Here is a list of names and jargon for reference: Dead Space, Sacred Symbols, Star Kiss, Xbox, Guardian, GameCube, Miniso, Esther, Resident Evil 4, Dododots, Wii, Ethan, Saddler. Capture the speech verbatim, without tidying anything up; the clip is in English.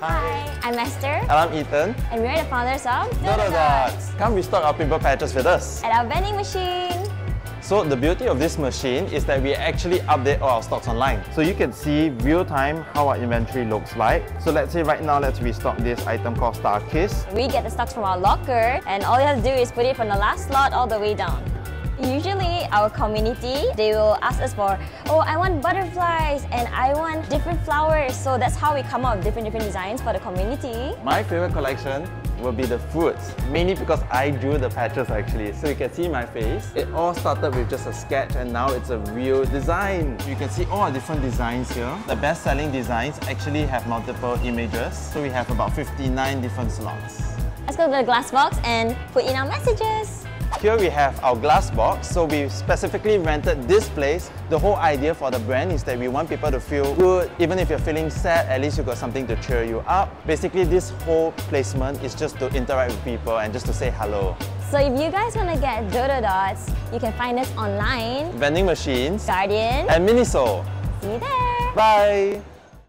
Hi. I'm Esther. And I'm Ethan. And we're the founders of Dododots. Come restock our pimple patches with us at our vending machine. So the beauty of this machine is that we actually update all our stocks online. So you can see real time how our inventory looks like. So let's say right now, let's restock this item called Star Kiss. We get the stocks from our locker and all you have to do is put it from the last slot all the way down. Usually our community, they will ask us for, oh, I want butterflies and I want different flowers. So that's how we come up with different, different designs for the community. My favorite collection will be the fruits, mainly because I drew the patches actually. So you can see my face. It all started with just a sketch and now it's a real design. You can see all our different designs here. The best-selling designs actually have multiple images. So we have about fifty-nine different slots. Let's go to the glass box and put in our messages. Here we have our glass box, so we specifically rented this place. The whole idea for the brand is that we want people to feel good. Even if you're feeling sad, at least you got something to cheer you up. Basically, this whole placement is just to interact with people and just to say hello. So if you guys want to get Dododots, you can find us online. Vending machines. Guardian. And Miniso. See you there. Bye.